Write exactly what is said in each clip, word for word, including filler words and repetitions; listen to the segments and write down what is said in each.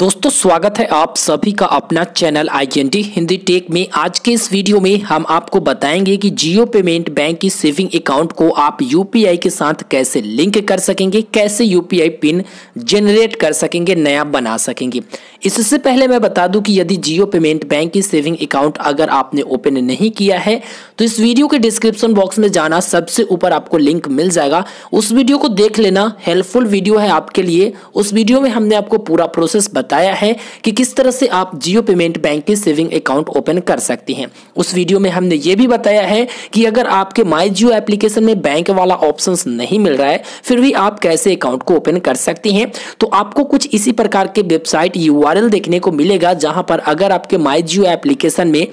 दोस्तों स्वागत है आप सभी का अपना channel I N D Hindi tech में। आज के इस वीडियो में हम आपको बताएंगे कि जियो पेमेंट बैंक की सेविंग अकाउंट को आप यू पी आई के साथ कैसे लिंक कर सकेंगे, कैसे U P I pin generate कर सकेंगे, नया बना सकेंगे। इससे पहले मैं बता दूं कि यदि जियो पेमेंट बैंक की सेविंग अकाउंट अगर आपने ओपन नहीं किया है तो इस वीडियो के डिस्क्रिप्शन बॉक्स में जाना, सबसे ऊपर आपको लिंक मिल जाएगा, उस वीडियो को देख लेना, हेल्पफुल वीडियो है आपके लिए। उस वीडियो में हमने आपको पूरा प्रोसेस बताया है कि किस तरह से आप जियो पेमेंट बैंक की सेविंग अकाउंट ओपन कर सकती हैं। उस वीडियो में हमने ये भी बताया है कि अगर आपके माय जियो एप्लीकेशन में बैंक वाला ऑप्शंस नहीं मिल रहा है फिर भी आप कैसे अकाउंट को ओपन कर सकती हैं। तो आपको कुछ इसी प्रकार के वेबसाइट यू आर एल देखने को मिलेगा जहां पर अगर आपके माय जियो एप्लीकेशन में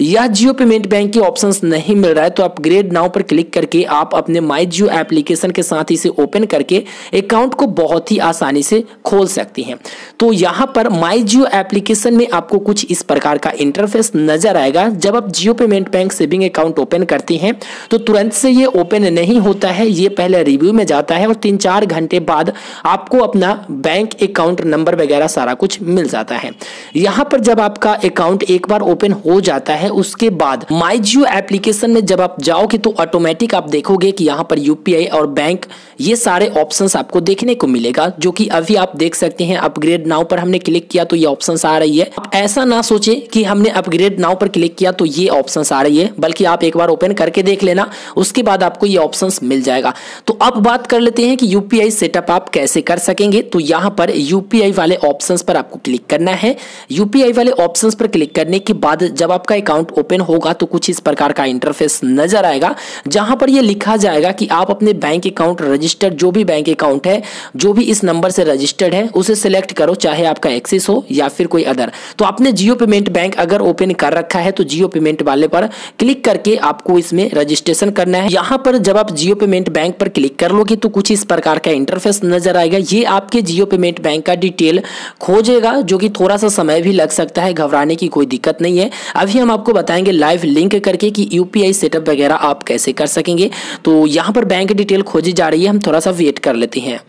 यह जियो पेमेंट बैंक के ऑप्शंस नहीं मिल रहा है तो आप अपग्रेड नाउ पर क्लिक करके आप अपने माई जियो एप्लीकेशन के साथ इसे ओपन करके अकाउंट को बहुत ही आसानी से खोल सकती हैं। तो यहाँ पर माई जियो एप्लीकेशन में आपको कुछ इस प्रकार का इंटरफेस नज़र आएगा। जब आप जियो payment bank saving account open करती हैं तो तुरंत से ये ओपन नहीं होता है, ये पहले रिव्यू में जाता है और तीन चार घंटे बाद आपको अपना बैंक अकाउंट नंबर वगैरह सारा कुछ मिल जाता है। यहाँ पर जब आपका अकाउंट एक बार ओपन हो जाता है है उसके बाद माई जियो एप्लीकेशन में जब आप जाओगे तो ऑटोमेटिक आप देखोगे कि यहाँ पर यू पी आई और बैंक ये सारे ऑप्शंस आपको देखने को मिलेगा, जो कि अभी आप देख सकते हैं। अपग्रेड नाउ पर हमने क्लिक किया तो ये ऑप्शंस आ रही है। आप ऐसा ना सोचे कि हमने अपग्रेड नाउ पर क्लिक किया तो ये ऑप्शंस आ रही है, बल्कि आप एक बार ओपन करके देख लेना, उसके बाद आपको ये ऑप्शंस मिल जाएगा। तो अब बात कर लेते हैं कि यू पी आई सेटअप आप कैसे कर सकेंगे। तो यहाँ पर यू पी आई वाले ऑप्शंस पर आपको क्लिक करना है। यू पी आई वाले ऑप्शंस पर क्लिक करने के बाद जब आपका अकाउंट ओपन होगा तो कुछ इस प्रकार का इंटरफेस नजर आएगा जहां पर यह लिखा जाएगा कि आप अपने बैंक अकाउंट रजिस्टर्ड, जो भी बैंक अकाउंट है, जो भी इस नंबर से रजिस्टर्ड है, उसे सिलेक्ट करो, चाहे आपका एक्सिस हो या फिर कोई अदर। तो आपने जियो पेमेंट बैंक अगर ओपन कर रखा है तो जियो पेमेंट वाले पर क्लिक करके आपको इसमें रजिस्ट्रेशन करना है। यहां पर जब आप जियो पेमेंट बैंक पर क्लिक कर लोगे तो कुछ इस प्रकार का इंटरफेस नजर आएगा। ये आपके जियो पेमेंट बैंक का डिटेल खोजेगा, जो कि थोड़ा सा समय भी लग सकता है, घबराने की कोई दिक्कत नहीं है। अभी हम आपको बताएंगे लाइव लिंक करके कि यू पी आई सेटअप वगैरह आप कैसे कर सकेंगे। तो यहां पर बैंक डिटेल खोजी जा रही है, हम थोड़ा सा वेट कर लेते हैं।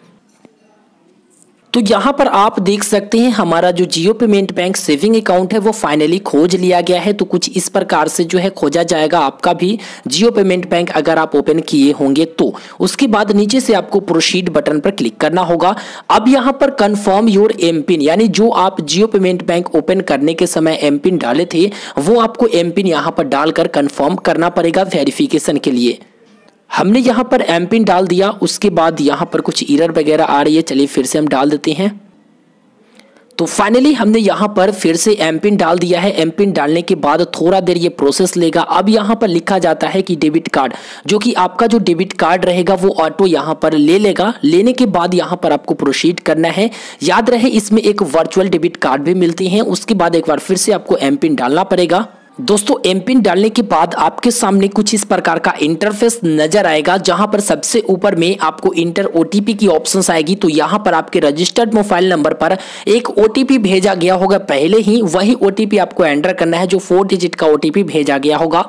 तो यहाँ पर आप देख सकते हैं हमारा जो जियो पेमेंट बैंक सेविंग अकाउंट है वो फाइनली खोज लिया गया है। तो कुछ इस प्रकार से जो है खोजा जाएगा आपका भी जियो पेमेंट बैंक अगर आप ओपन किए होंगे तो। उसके बाद नीचे से आपको प्रोसीड बटन पर क्लिक करना होगा। अब यहाँ पर कंफर्म योर एम पिन, यानी जो आप जियो पेमेंट बैंक ओपन करने के समय एम पिन डाले थे वो आपको एम पिन यहाँ पर डालकर कन्फर्म करना पड़ेगा वेरिफिकेशन के लिए। हमने यहाँ पर एम पिन डाल दिया, उसके बाद यहाँ पर कुछ एरर वगैरह आ रही है, चलिए फिर से हम डाल देते हैं। तो फाइनली हमने यहाँ पर फिर से एम पिन डाल दिया है। एम पिन डालने के बाद थोड़ा देर ये प्रोसेस लेगा। अब यहाँ पर लिखा जाता है कि डेबिट कार्ड, जो कि आपका जो डेबिट कार्ड रहेगा वो ऑटो यहाँ पर ले लेगा। लेने के बाद यहाँ पर आपको प्रोसीड करना है। याद रहे इसमें एक वर्चुअल डेबिट कार्ड भी मिलती है। उसके बाद एक बार फिर से आपको एम पिन डालना पड़ेगा। दोस्तों एम पिन डालने के बाद आपके सामने कुछ इस प्रकार का इंटरफेस नजर आएगा जहां पर सबसे ऊपर में आपको इंटर ओ टी पी की ऑप्शंस आएगी। तो यहां पर आपके रजिस्टर्ड मोबाइल नंबर पर एक ओ टी पी भेजा गया होगा पहले ही, वही ओ टी पी आपको एंटर करना है, जो फोर डिजिट का ओ टी पी भेजा गया होगा।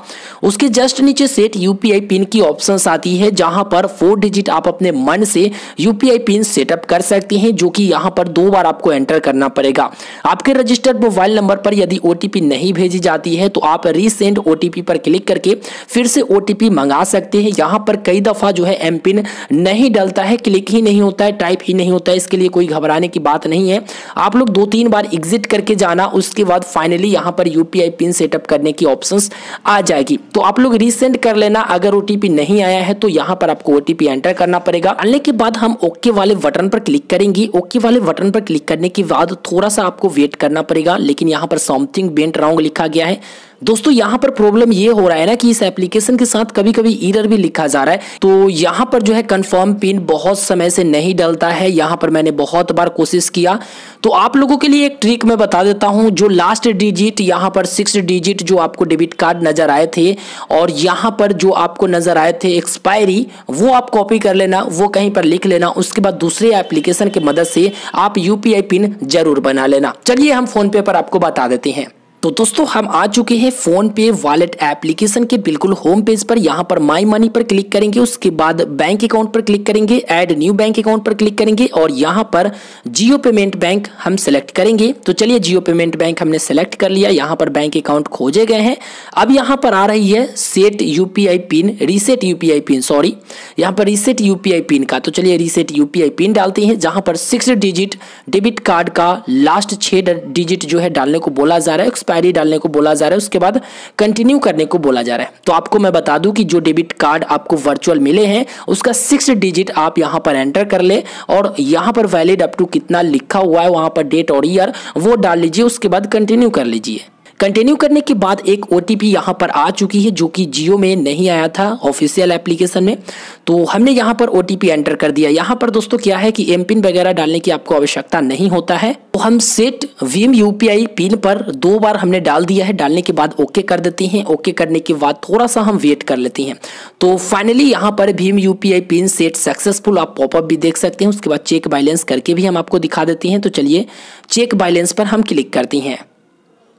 उसके जस्ट नीचे set U P I pin की ऑप्शंस आती है जहां पर फोर डिजिट आप अपने मन से U P I pin setup कर सकती हैं, जो कि यहाँ पर दो बार आपको एंटर करना पड़ेगा। आपके रजिस्टर्ड मोबाइल नंबर पर यदि ओ टी पी नहीं भेजी जाती है तो आप रीसेंड ओ टी पी पर क्लिक करके फिर से ओ टी पी मंगा सकते हैं। यहाँ पर कई दफा जो है एम पिन नहीं डलता है, क्लिक ही नहीं होता है, टाइप ही नहीं होता है, इसके लिए कोई घबराने की बात नहीं है। आप लोग दो तीन बार एग्जिट करके जाना, उसके बाद फाइनली यहाँ पर U P I pin setup करने की ऑप्शंस आ जाएगी। तो आप लोग रीसेंड कर लेना अगर ओ टी पी नहीं आया है तो। यहाँ पर आपको ओ टी पी एंटर करना पड़ेगा। आने के बाद हम ओके वाले बटन पर क्लिक करेंगे। ओके वाले बटन पर क्लिक करने के बाद थोड़ा सा आपको वेट करना पड़ेगा, लेकिन यहाँ पर समथिंग बेंट रॉन्ग लिखा गया है। दोस्तों यहाँ पर प्रॉब्लम ये हो रहा है ना कि इस एप्लीकेशन के साथ कभी कभी एरर भी लिखा जा रहा है। तो यहाँ पर जो है कंफर्म पिन बहुत समय से नहीं डलता है, यहाँ पर मैंने बहुत बार कोशिश किया। तो आप लोगों के लिए एक ट्रिक मैं बता देता हूँ। जो लास्ट डिजिट यहाँ पर सिक्स डिजिट जो आपको डेबिट कार्ड नजर आए थे और यहाँ पर जो आपको नजर आए थे एक्सपायरी, वो आप कॉपी कर लेना, वो कहीं पर लिख लेना। उसके बाद दूसरे एप्लीकेशन की मदद से आप यू पी आई पिन जरूर बना लेना। चलिए हम फोन पे पर आपको बता देते हैं। तो दोस्तों हम आ चुके हैं फोन पे वॉलेट एप्लीकेशन के बिल्कुल होम पेज पर। यहाँ पर माई मनी पर क्लिक करेंगे, उसके बाद बैंक अकाउंट पर क्लिक करेंगे, ऐड न्यू बैंक अकाउंट पर क्लिक करेंगे और यहाँ पर जियो पेमेंट बैंक हम सेलेक्ट करेंगे। तो चलिए जियो पेमेंट बैंक हमने सेलेक्ट कर लिया। यहाँ पर बैंक अकाउंट खोजे गए हैं। अब यहाँ पर आ रही है set UPI pin, reset UPI pin, sorry यहाँ पर रीसेट यूपीआई पिन का। तो चलिए रीसेट यूपीआई पिन डालते हैं, जहाँ पर सिक्स डिजिट डेबिट कार्ड का लास्ट छः डिजिट जो है डालने को बोला जा रहा है, आईडी डालने को बोला जा रहा है, उसके बाद कंटिन्यू करने को बोला जा रहा है। तो आपको मैं बता दूं कि जो डेबिट कार्ड आपको वर्चुअल मिले हैं उसका सिक्स डिजिट आप यहां पर एंटर कर ले और यहां पर वैलिड अप टू कितना लिखा हुआ है वहां पर डेट और ईयर वो डाल लीजिए, उसके बाद कंटिन्यू कर लीजिए। कंटिन्यू करने के बाद एक ओटीपी यहाँ पर आ चुकी है जो कि जियो में नहीं आया था ऑफिशियल एप्लीकेशन में, तो हमने यहाँ पर ओटीपी एंटर कर दिया। यहाँ पर दोस्तों क्या है कि एमपिन वगैरह डालने की आपको आवश्यकता नहीं होता है। तो हम सेट भीम यूपीआई पिन पर दो बार हमने डाल दिया है। डालने के बाद ओके कर देते हैं। ओके करने के बाद थोड़ा सा हम वेट कर लेते हैं। तो फाइनली यहाँ पर भीम यूपीआई पिन सेट सक्सेसफुल आप पॉपअप भी देख सकते हैं। उसके बाद चेक बैलेंस करके भी हम आपको दिखा देते हैं। तो चलिए चेक बैलेंस पर हम क्लिक करते हैं।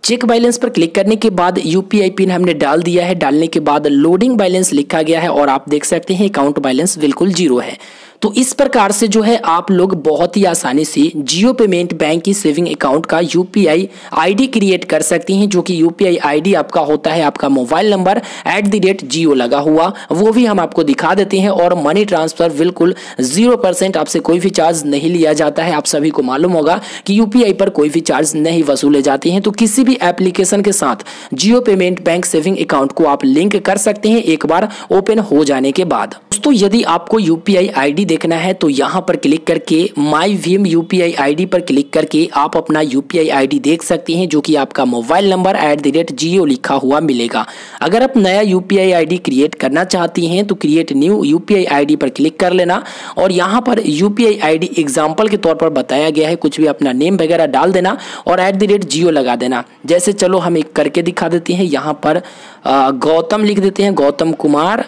चेक बैलेंस पर क्लिक करने के बाद यूपीआई पिन हमने डाल दिया है। डालने के बाद लोडिंग बैलेंस लिखा गया है और आप देख सकते हैं अकाउंट बैलेंस बिल्कुल जीरो है। तो इस प्रकार से जो है आप लोग बहुत ही आसानी से जियो पेमेंट बैंक की सेविंग अकाउंट का यूपीआई आईडी क्रिएट कर सकते हैं, जो कि यूपीआई आईडी आपका होता है आपका mobile number at the rate Jio लगा हुआ, वो भी हम आपको दिखा देते हैं। और मनी ट्रांसफर बिल्कुल जीरो परसेंट, आपसे कोई भी चार्ज नहीं लिया जाता है। आप सभी को मालूम होगा कि यूपीआई पर कोई भी चार्ज नहीं वसूले जाते हैं। तो किसी भी एप्लीकेशन के साथ Jio payment bank saving account को आप लिंक कर सकते हैं एक बार ओपन हो जाने के बाद। दोस्तों यदि आपको यूपीआई आईडी देखना है तो यहाँ पर क्लिक करके माई भीम यूपीआई आईडी पर क्लिक करके आप अपना यूपीआई आईडी देख सकते हैं, जो कि आपका mobile number at the rate Jio लिखा हुआ मिलेगा। अगर आप नया यूपीआई आईडी क्रिएट करना चाहती हैं तो क्रिएट न्यू यूपीआई आईडी पर क्लिक कर लेना और यहाँ पर यूपीआई आईडी एग्जाम्पल के तौर पर बताया गया है, कुछ भी अपना नेम वगैरह डाल देना और एट द रेट जियो लगा देना। जैसे चलो हम एक करके दिखा देते हैं। यहाँ पर गौतम लिख देते हैं, Gautam Kumar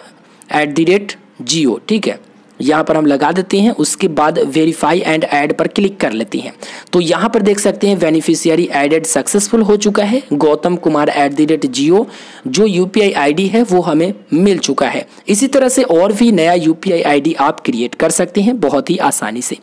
at the rate Jio, ठीक है, यहाँ पर हम लगा देते हैं। उसके बाद वेरीफाई एंड ऐड पर क्लिक कर लेते हैं। तो यहाँ पर देख सकते हैं बेनिफिशियरी एडेड सक्सेसफुल हो चुका है, Gautam Kumar at the rate Jio जो यूपीआई आईडी है वो हमें मिल चुका है। इसी तरह से और भी नया यूपीआई आईडी आप क्रिएट कर सकते हैं बहुत ही आसानी से।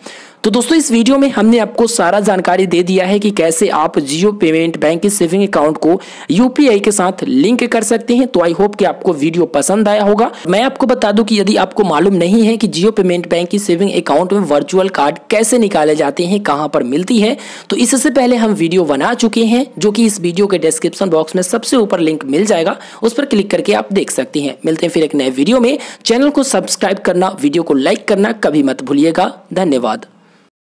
तो दोस्तों इस वीडियो में हमने आपको सारा जानकारी दे दिया है कि कैसे आप जियो पेमेंट बैंक के सेविंग अकाउंट को यूपीआई के साथ लिंक कर सकते हैं। तो आई होप कि आपको वीडियो पसंद आया होगा। मैं आपको बता दूं कि यदि आपको मालूम नहीं है कि जियो पेमेंट बैंक की सेविंग अकाउंट में वर्चुअल कार्ड कैसे निकाले जाते हैं, कहाँ पर मिलती है, तो इससे पहले हम वीडियो बना चुके हैं, जो कि इस वीडियो के डिस्क्रिप्शन बॉक्स में सबसे ऊपर लिंक मिल जाएगा, उस पर क्लिक करके आप देख सकते हैं। मिलते हैं फिर एक नए वीडियो में। चैनल को सब्सक्राइब करना, वीडियो को लाइक करना कभी मत भूलिएगा। धन्यवाद।